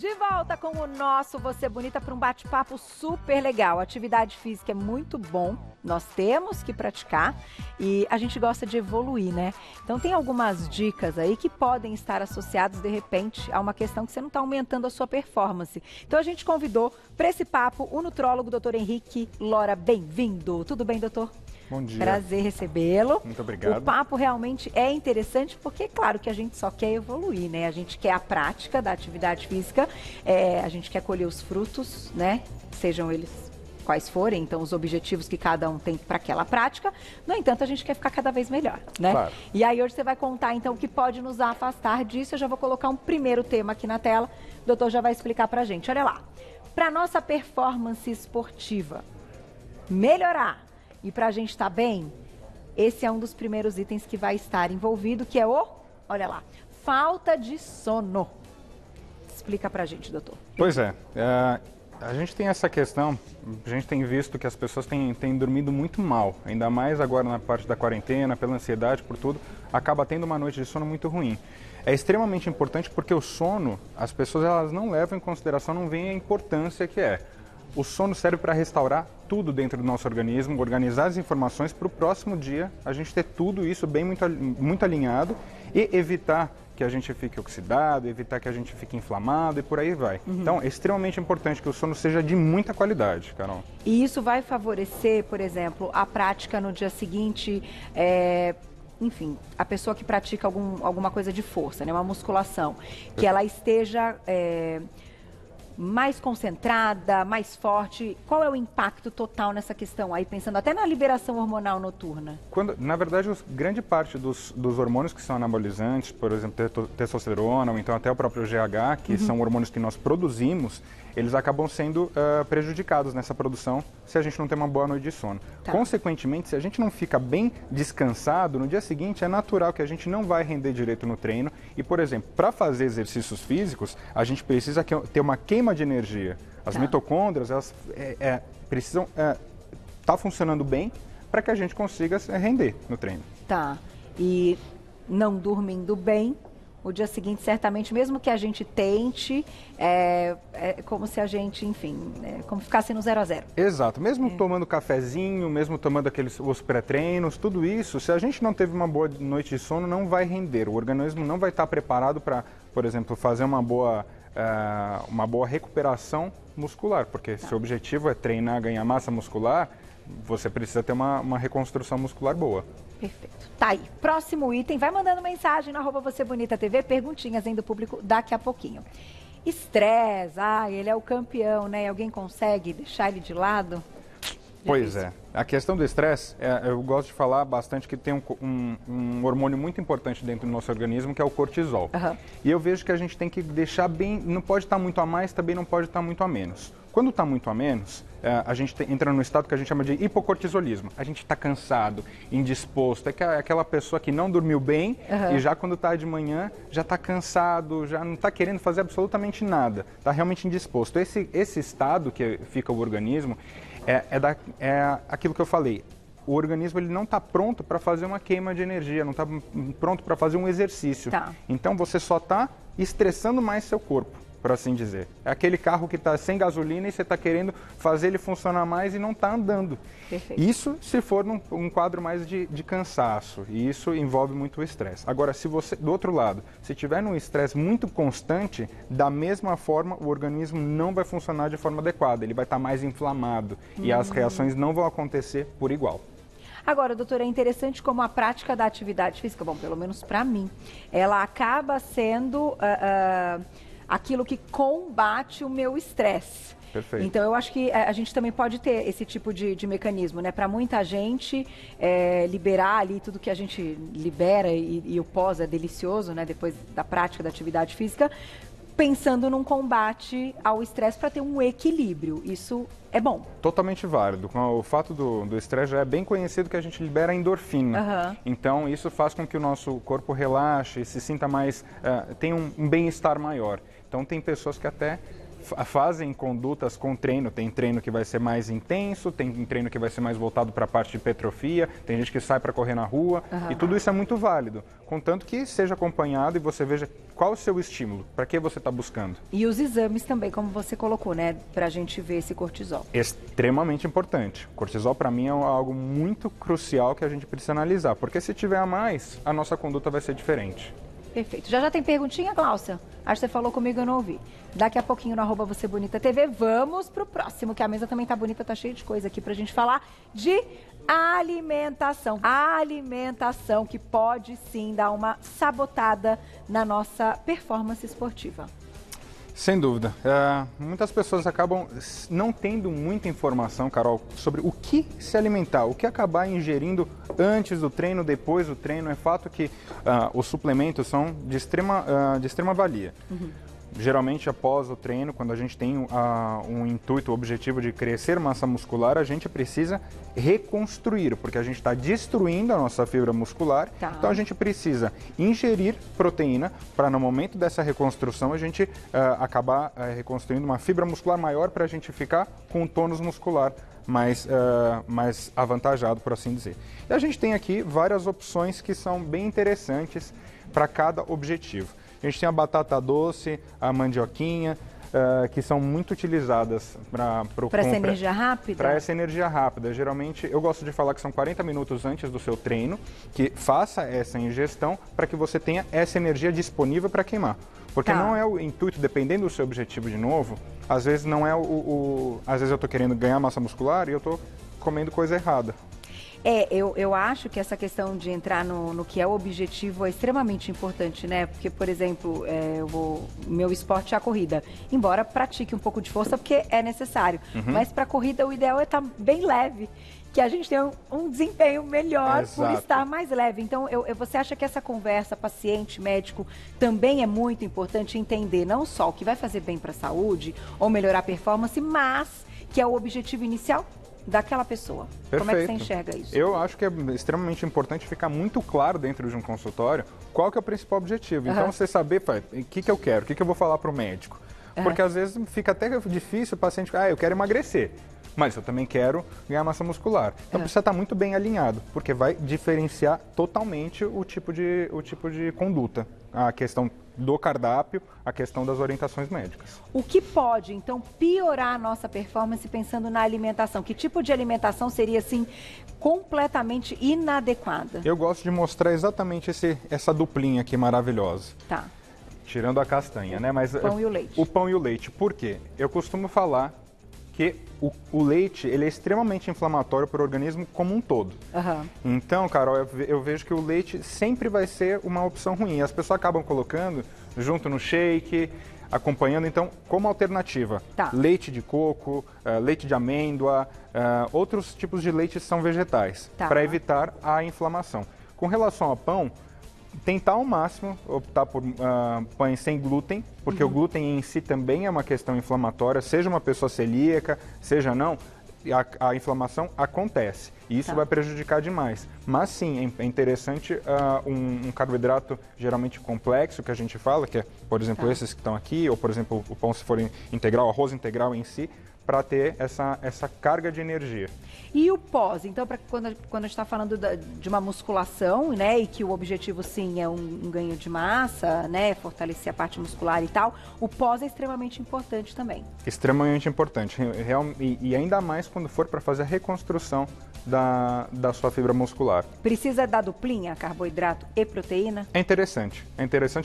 De volta com o nosso Você Bonita para um bate-papo super legal. Atividade física é muito bom, nós temos que praticar e a gente gosta de evoluir, né? Então tem algumas dicas aí que podem estar associadas de repente a uma questão que você não está aumentando a sua performance. Então a gente convidou para esse papo o nutrólogo Dr. Henrique Lora. Bem-vindo. Tudo bem, doutor? Bom dia. Prazer recebê-lo. Muito obrigado. O papo realmente é interessante porque, claro, que a gente só quer evoluir, né? A gente quer a prática da atividade física, a gente quer colher os frutos, né? Sejam eles quais forem, então, os objetivos que cada um tem para aquela prática. No entanto, a gente quer ficar cada vez melhor, né? Claro. E aí hoje você vai contar, então, o que pode nos afastar disso. Eu já vou colocar um primeiro tema aqui na tela. O doutor já vai explicar pra gente. Olha lá. Para nossa performance esportiva melhorar e para a gente estar bem, esse é um dos primeiros itens que vai estar envolvido, que é olha lá, falta de sono. Explica pra gente, doutor. Pois é, a gente tem essa questão, a gente tem visto que as pessoas têm dormido muito mal, ainda mais agora na parte da quarentena, pela ansiedade, por tudo, acaba tendo uma noite de sono muito ruim. É extremamente importante porque o sono, as pessoas elas não levam em consideração, não veem a importância que é. O sono serve para restaurar tudo dentro do nosso organismo, organizar as informações para o próximo dia, a gente ter tudo isso bem muito alinhado e evitar que a gente fique oxidado, evitar que a gente fique inflamado e por aí vai. Uhum. Então, é extremamente importante que o sono seja de muita qualidade, Carol. E isso vai favorecer, por exemplo, a prática no dia seguinte, enfim, a pessoa que pratica alguma coisa de força, né, uma musculação, que ela esteja... mais concentrada, mais forte. Qual é o impacto total nessa questão aí, pensando até na liberação hormonal noturna? Na verdade, grande parte dos hormônios que são anabolizantes, por exemplo, testosterona ou então até o próprio GH, que são hormônios que nós produzimos, eles acabam sendo prejudicados nessa produção se a gente não tem uma boa noite de sono. Tá. Consequentemente, se a gente não fica bem descansado, no dia seguinte é natural que a gente não vai render direito no treino. E, por exemplo, para fazer exercícios físicos, a gente precisa ter uma queima de energia. As mitocôndrias, elas precisam tá funcionando bem para que a gente consiga render no treino. Tá. E não dormindo bem... O dia seguinte, certamente, mesmo que a gente tente, é como se a gente, enfim, como ficasse no 0 a 0. Exato. Mesmo tomando cafezinho, mesmo tomando os pré-treinos, tudo isso, se a gente não teve uma boa noite de sono, não vai render. O organismo não vai estar preparado para, por exemplo, fazer uma boa recuperação muscular. Porque se o objetivo é treinar, ganhar massa muscular, você precisa ter uma reconstrução muscular boa. Perfeito. Tá aí. Próximo item, vai mandando mensagem no @VocêBonitaTV, perguntinhas aí do público daqui a pouquinho. Estresse, ele é o campeão, né? Alguém consegue deixar ele de lado? Pois é. A questão do estresse, eu gosto de falar bastante que tem um hormônio muito importante dentro do nosso organismo, que é o cortisol. Uhum. E eu vejo que a gente tem que deixar bem, não pode estar muito a mais, também não pode estar muito a menos. Quando está muito a menos, a gente entra num estado que a gente chama de hipocortisolismo. A gente está cansado, indisposto, é aquela pessoa que não dormiu bem e já quando está de manhã já está cansado, já não está querendo fazer absolutamente nada, está realmente indisposto. Esse estado que fica o organismo é aquilo que eu falei. O organismo ele não está pronto para fazer uma queima de energia, não está pronto para fazer um exercício. Tá. Então você só está estressando mais seu corpo, por assim dizer. É aquele carro que está sem gasolina e você está querendo fazer ele funcionar mais e não está andando. Perfeito. Isso se for um quadro mais de cansaço, e isso envolve muito o estresse. Agora, se você, do outro lado, se tiver um estresse muito constante, da mesma forma o organismo não vai funcionar de forma adequada, ele vai estar mais inflamado e as reações não vão acontecer por igual. Agora, doutora, é interessante como a prática da atividade física, bom, pelo menos para mim, ela acaba sendo... aquilo que combate o meu estresse. Perfeito. Então, eu acho que a gente também pode ter esse tipo de mecanismo, né? Para muita gente, liberar ali tudo que a gente libera e o pós é delicioso, né? Depois da prática da atividade física, pensando num combate ao estresse para ter um equilíbrio. Isso é bom. Totalmente válido. O fato do estresse já é bem conhecido que a gente libera endorfina. Então, isso faz com que o nosso corpo relaxe, se sinta mais... tenha um bem-estar maior. Então, tem pessoas que até fazem condutas com treino. Tem treino que vai ser mais intenso, tem treino que vai ser mais voltado para a parte de hipertrofia, tem gente que sai para correr na rua, e tudo isso é muito válido, contanto que seja acompanhado e você veja qual o seu estímulo, para que você está buscando. E os exames também, como você colocou, né, para a gente ver esse cortisol. Extremamente importante. O cortisol, para mim, é algo muito crucial que a gente precisa analisar, porque se tiver a mais, a nossa conduta vai ser diferente. Perfeito. Já tem perguntinha, Glaucia? Acho que você falou comigo, eu não ouvi. Daqui a pouquinho no @VocêBonitaTV. Vamos pro próximo, que a mesa também tá bonita, tá cheia de coisa aqui pra gente falar de alimentação. A alimentação que pode sim dar uma sabotada na nossa performance esportiva. Sem dúvida. Muitas pessoas acabam não tendo muita informação, Carol, sobre o que se alimentar, o que acabar ingerindo antes do treino, depois do treino. É fato que os suplementos são de extrema valia. Geralmente, após o treino, quando a gente tem um intuito, o objetivo de crescer massa muscular, a gente precisa reconstruir, porque a gente está destruindo a nossa fibra muscular. Tá. Então, a gente precisa ingerir proteína para, no momento dessa reconstrução, a gente acabar reconstruindo uma fibra muscular maior para a gente ficar com um tônus muscular mais avantajado, por assim dizer. E a gente tem aqui várias opções que são bem interessantes para cada objetivo. A gente tem a batata doce, a mandioquinha, que são muito utilizadas para essa energia rápida? Para essa energia rápida. Geralmente, eu gosto de falar que são 40 minutos antes do seu treino, que faça essa ingestão para que você tenha essa energia disponível para queimar. Porque não é o intuito, dependendo do seu objetivo de novo, às vezes não é às vezes eu estou querendo ganhar massa muscular e eu estou comendo coisa errada. Eu acho que essa questão de entrar no que é o objetivo é extremamente importante, né? Porque, por exemplo, meu esporte é a corrida. Embora pratique um pouco de força, porque é necessário. Mas para a corrida o ideal é estar bem leve, que a gente tem um desempenho melhor por estar mais leve. Então, você acha que essa conversa paciente, médico, também é muito importante entender não só o que vai fazer bem para a saúde ou melhorar a performance, mas que é o objetivo inicial daquela pessoa. Perfeito. Como é que você enxerga isso? Eu acho que é extremamente importante ficar muito claro dentro de um consultório qual que é o principal objetivo. Então, você saber o que eu quero, o que eu vou falar para o médico. Porque, às vezes, fica até difícil o paciente... eu quero emagrecer, mas eu também quero ganhar massa muscular. Então, precisa estar muito bem alinhado, porque vai diferenciar totalmente o tipo de conduta. A questão do cardápio, a questão das orientações médicas. O que pode, então, piorar a nossa performance pensando na alimentação? Que tipo de alimentação seria, assim, completamente inadequada? Eu gosto de mostrar exatamente essa duplinha aqui maravilhosa. Tá. Tirando a castanha, né? Mas o pão e o leite. O pão e o leite. Por quê? Eu costumo falar que o leite, ele é extremamente inflamatório para o organismo como um todo. Então, Carol, eu vejo que o leite sempre vai ser uma opção ruim. As pessoas acabam colocando junto no shake, acompanhando, então, como alternativa. Leite de coco, leite de amêndoa, outros tipos de leite são vegetais, para evitar a inflamação. Com relação ao pão, tentar ao máximo optar por pães sem glúten, porque o glúten em si também é uma questão inflamatória, seja uma pessoa celíaca, seja não, a inflamação acontece e isso vai prejudicar demais. Mas sim, é interessante um carboidrato geralmente complexo que a gente fala, que é, por exemplo, esses que estão aqui, ou por exemplo, o pão se for integral, o arroz integral em si, para ter essa carga de energia. E o pós, então, para quando a gente está falando de uma musculação, né, e que o objetivo, sim, é um ganho de massa, né, fortalecer a parte muscular e tal, o pós é extremamente importante também. Extremamente importante, e ainda mais quando for para fazer a reconstrução da sua fibra muscular. Precisa da duplinha, carboidrato e proteína? É interessante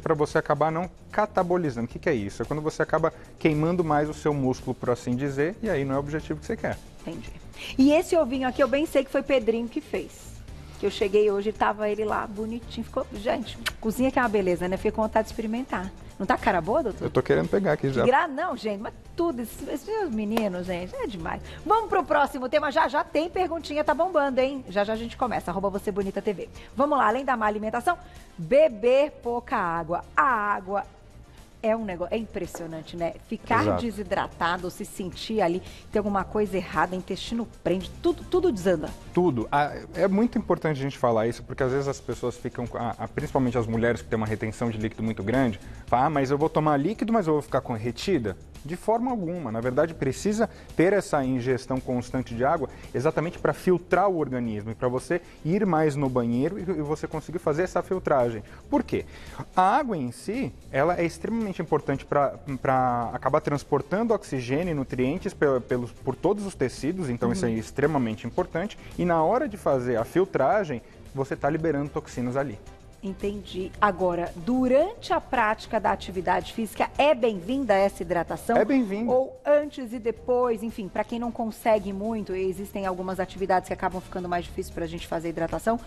para você acabar não catabolizando. O que é isso? É quando você acaba queimando mais o seu músculo, por assim dizer, e aí não é o objetivo que você quer. Entendi. E esse ovinho aqui, eu bem sei que foi Pedrinho que fez. Eu cheguei hoje e tava ele lá, bonitinho. Ficou... Gente, cozinha que é uma beleza, né? Fiquei com vontade de experimentar. Não tá cara boa, doutor? Eu tô querendo pegar aqui já. Não, gente, mas tudo, esses meninos, gente, é demais. Vamos pro próximo tema, já tem perguntinha, tá bombando, hein? Já a gente começa, @VocêBonitaTV. Vamos lá, além da má alimentação, beber pouca água. A água é um negócio, é impressionante, né? Ficar desidratado, ou se sentir ali, tem alguma coisa errada, intestino prende, tudo desanda. Tudo. É muito importante a gente falar isso, porque às vezes as pessoas ficam, principalmente as mulheres que têm uma retenção de líquido muito grande, falam, mas eu vou tomar líquido, mas eu vou ficar com retida. De forma alguma. Na verdade, precisa ter essa ingestão constante de água exatamente para filtrar o organismo e para você ir mais no banheiro e você conseguir fazer essa filtragem. Por quê? A água em si, ela é extremamente importante para acabar transportando oxigênio e nutrientes por todos os tecidos, então isso é extremamente importante. E na hora de fazer a filtragem, você está liberando toxinas ali. Entendi. Agora, durante a prática da atividade física, é bem-vinda essa hidratação? É bem-vinda. Ou antes e depois, enfim, para quem não consegue muito, existem algumas atividades que acabam ficando mais difíceis para a gente fazer hidratação,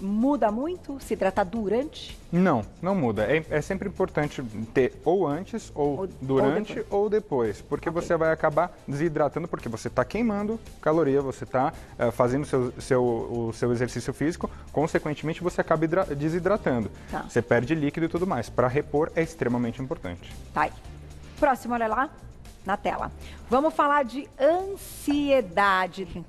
muda muito se hidratar durante? Não, não muda. É sempre importante ter ou antes, ou durante, ou depois. Porque você vai acabar desidratando, porque você está queimando caloria, você está fazendo o seu exercício físico, consequentemente você acaba desidratando. Tá. Você perde líquido e tudo mais. Para repor é extremamente importante. Tá aí. Próximo, olha lá na tela. Vamos falar de ansiedade.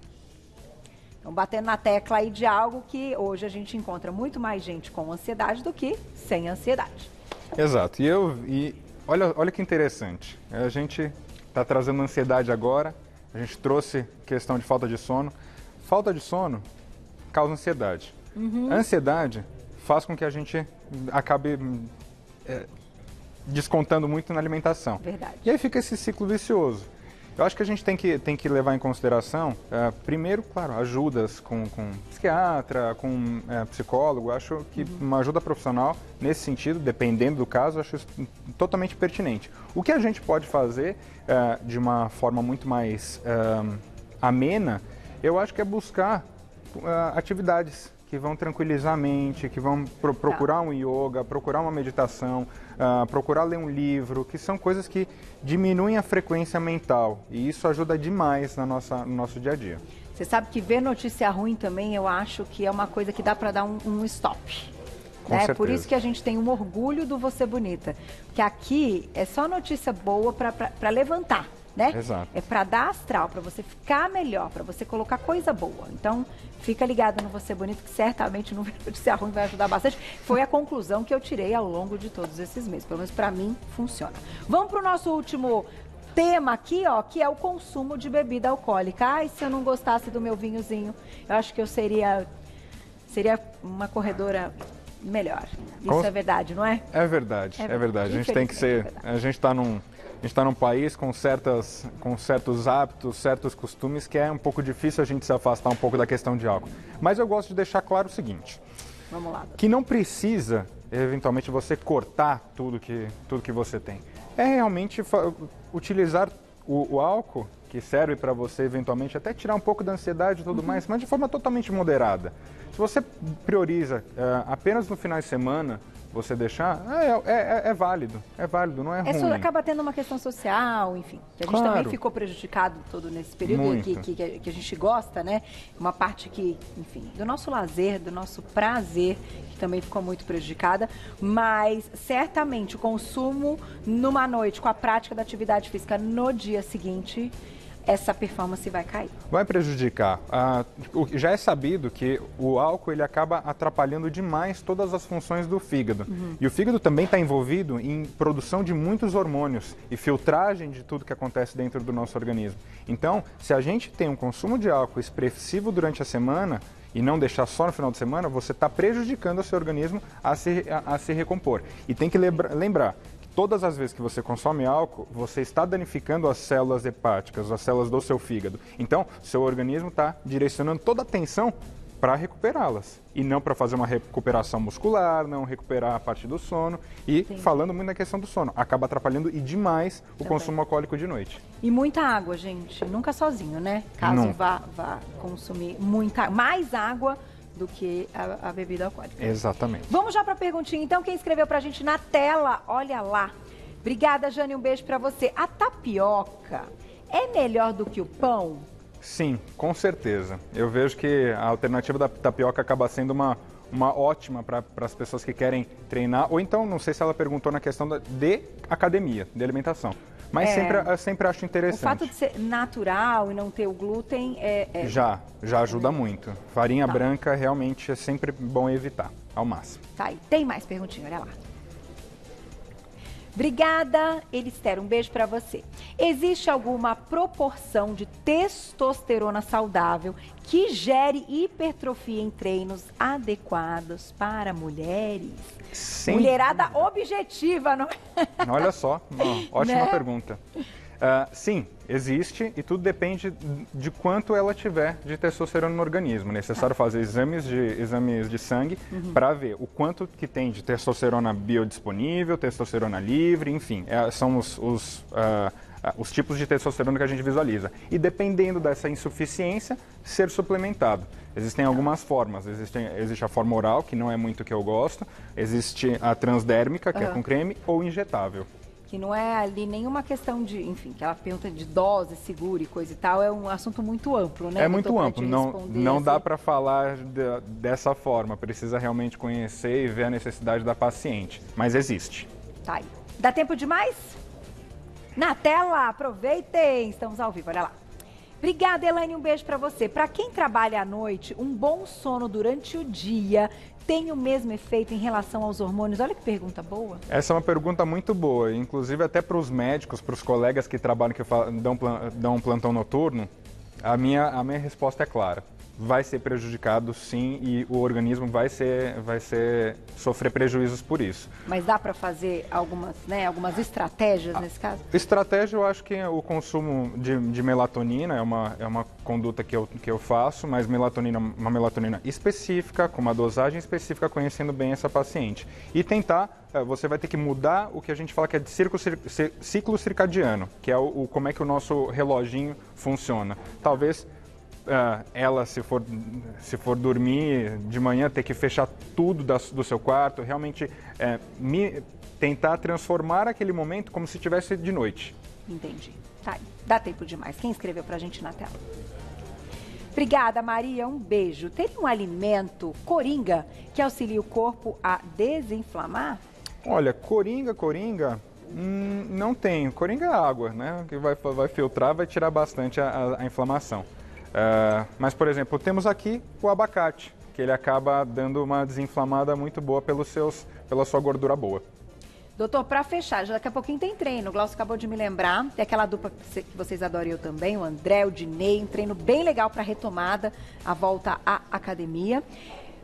Então, batendo na tecla aí de algo que hoje a gente encontra muito mais gente com ansiedade do que sem ansiedade. Exato. E olha que interessante. A gente está trazendo ansiedade agora. A gente trouxe questão de falta de sono. Falta de sono causa ansiedade. A ansiedade faz com que a gente acabe descontando muito na alimentação. Verdade. E aí fica esse ciclo vicioso. Eu acho que a gente tem que levar em consideração, primeiro, claro, ajudas com psiquiatra, com psicólogo. Acho que uma ajuda profissional, nesse sentido, dependendo do caso, acho isso totalmente pertinente. O que a gente pode fazer de uma forma muito mais amena, eu acho que é buscar atividades que vão tranquilizar a mente, que vão procurar um yoga, procurar uma meditação, procurar ler um livro, que são coisas que diminuem a frequência mental. E isso ajuda demais no nosso dia a dia. Você sabe que ver notícia ruim também, eu acho que é uma coisa que dá para dar um stop. É por isso que a gente tem um orgulho do Você Bonita. Porque aqui é só notícia boa para levantar. Né? Exato. É para dar astral, para você ficar melhor, para você colocar coisa boa. Então, fica ligado no Você Bonito, que certamente não vai ser ruim, vai ajudar bastante. Foi a conclusão que eu tirei ao longo de todos esses meses. Pelo menos para mim, funciona. Vamos para o nosso último tema aqui, ó, que é o consumo de bebida alcoólica. Ai, se eu não gostasse do meu vinhozinho, eu acho que eu seria uma corredora... melhor. Isso é verdade, não é? É verdade, é verdade. A gente tem que ser... A gente está num país com certos hábitos, certos costumes, que é um pouco difícil a gente se afastar um pouco da questão de álcool. Mas eu gosto de deixar claro o seguinte. Vamos lá. Doutor. Que não precisa, eventualmente, você cortar tudo que você tem. É realmente utilizar o álcool, que serve para você, eventualmente, até tirar um pouco da ansiedade e tudo mais, mas de forma totalmente moderada. Se você prioriza apenas no final de semana, você deixar, é válido. É válido, não é ruim. Isso acaba tendo uma questão social, enfim. Que a gente também ficou prejudicado todo nesse período que a gente gosta, né? Uma parte que, enfim, do nosso lazer, do nosso prazer, que também ficou muito prejudicada. Mas, certamente, o consumo numa noite, com a prática da atividade física no dia seguinte... essa performance vai cair. Vai prejudicar. Já é sabido que o álcool ele acaba atrapalhando demais todas as funções do fígado. E o fígado também está envolvido em produção de muitos hormônios e filtragem de tudo que acontece dentro do nosso organismo. Então, se a gente tem um consumo de álcool expressivo durante a semana e não deixar só no final de semana, você está prejudicando o seu organismo a se recompor. E tem que lembrar... todas as vezes que você consome álcool, você está danificando as células hepáticas, as células do seu fígado. Então, seu organismo está direcionando toda a atenção para recuperá-las. E não para fazer uma recuperação muscular, não recuperar a parte do sono. E falando muito na questão do sono, acaba atrapalhando e demais o consumo alcoólico de noite. E muita água, gente. Nunca sozinho, né? Caso vá consumir mais água... do que a bebida alcoólica. Exatamente. Vamos já para a perguntinha, então, quem escreveu para a gente na tela, olha lá. Obrigada, Jane, um beijo para você. A tapioca é melhor do que o pão? Sim, com certeza. Eu vejo que a alternativa da tapioca acaba sendo uma ótima para as pessoas que querem treinar, ou então, não sei se ela perguntou na questão de academia, de alimentação. Mas sempre acho interessante. O fato de ser natural e não ter o glúten Já ajuda muito. Farinha branca realmente é sempre bom evitar, ao máximo. Tá, e tem mais perguntinha, olha lá. Obrigada, Elistera, um beijo pra você. Existe alguma proporção de testosterona saudável que gere hipertrofia em treinos adequados para mulheres? Sim. Mulherada objetiva, não é? Olha só, ótima pergunta. Sim, existe, e tudo depende de quanto ela tiver de testosterona no organismo. É necessário fazer exames de sangue para ver o quanto que tem de testosterona biodisponível, testosterona livre, enfim, são os tipos de testosterona que a gente visualiza. E dependendo dessa insuficiência, ser suplementado. Existem algumas formas. Existe a forma oral, que não é muito que eu gosto. Existe a transdérmica, que é com creme, ou injetável. Que não é ali nenhuma questão de, enfim, que ela pergunta de dose, seguro e coisa e tal, é um assunto muito amplo, né? É muito amplo, não dá para falar dessa forma, precisa realmente conhecer e ver a necessidade da paciente, mas existe. Tá aí. Dá tempo demais? Na tela, aproveitem, estamos ao vivo, olha lá. Obrigada, Elaine, um beijo para você. Para quem trabalha à noite, um bom sono durante o dia tem o mesmo efeito em relação aos hormônios? Olha que pergunta boa. Essa é uma pergunta muito boa, inclusive até para os médicos, para os colegas que trabalham, que dão um plantão noturno, a minha resposta é clara. Vai ser prejudicado, sim, e o organismo vai sofrer prejuízos por isso. Mas dá para fazer algumas estratégias nesse caso? Estratégia, eu acho que o consumo de melatonina é uma conduta que eu faço, mas uma melatonina específica, com uma dosagem específica, conhecendo bem essa paciente. E tentar... Você vai ter que mudar o que a gente fala que é de ciclo circadiano, que é como é que o nosso reloginho funciona. Talvez... ela, se for dormir de manhã, ter que fechar tudo do seu quarto, realmente tentar transformar aquele momento como se tivesse de noite. Entendi. Tá, dá tempo demais. Quem escreveu pra gente na tela? Obrigada, Maria. Um beijo. Tem um alimento, coringa, que auxilia o corpo a desinflamar? Olha, coringa... não tem. Coringa é água, né? Que vai filtrar, vai tirar bastante a inflamação. Mas, por exemplo, temos aqui o abacate, que ele acaba dando uma desinflamada muito boa pela sua gordura boa. Doutor, para fechar, daqui a pouquinho tem treino. O Glaucio acabou de me lembrar, tem aquela dupla que vocês adoram, eu também, o André, o Dinei, um treino bem legal para retomada, a volta à academia.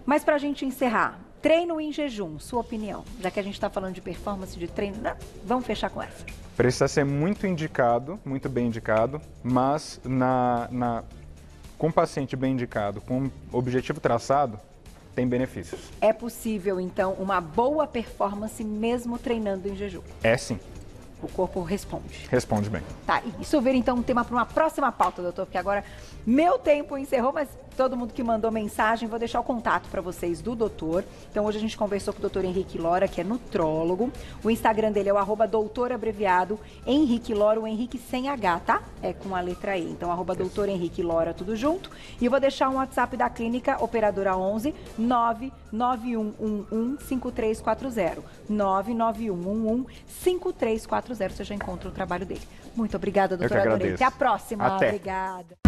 Mas para a gente encerrar, treino em jejum, sua opinião? Já que a gente está falando de performance, de treino, não, vamos fechar com essa. Precisa ser muito indicado, muito bem indicado, mas com o paciente bem indicado, com um objetivo traçado, tem benefícios. É possível, então, uma boa performance mesmo treinando em jejum? É sim. O corpo responde. Responde bem. Tá, e sobre, então, um tema para uma próxima pauta, doutor, porque agora meu tempo encerrou, mas todo mundo que mandou mensagem, vou deixar o contato para vocês do doutor. Então, hoje a gente conversou com o doutor Henrique Lora, que é nutrólogo. O Instagram dele é o @doutor_Henrique Lora, o Henrique sem H, tá? É com a letra E. Então, @doutor Henrique Lora, tudo junto. E eu vou deixar um WhatsApp da clínica, operadora 11 991115340. 991115340. Você já encontra o trabalho dele. Muito obrigada, doutora. Até a próxima. Até. Obrigada.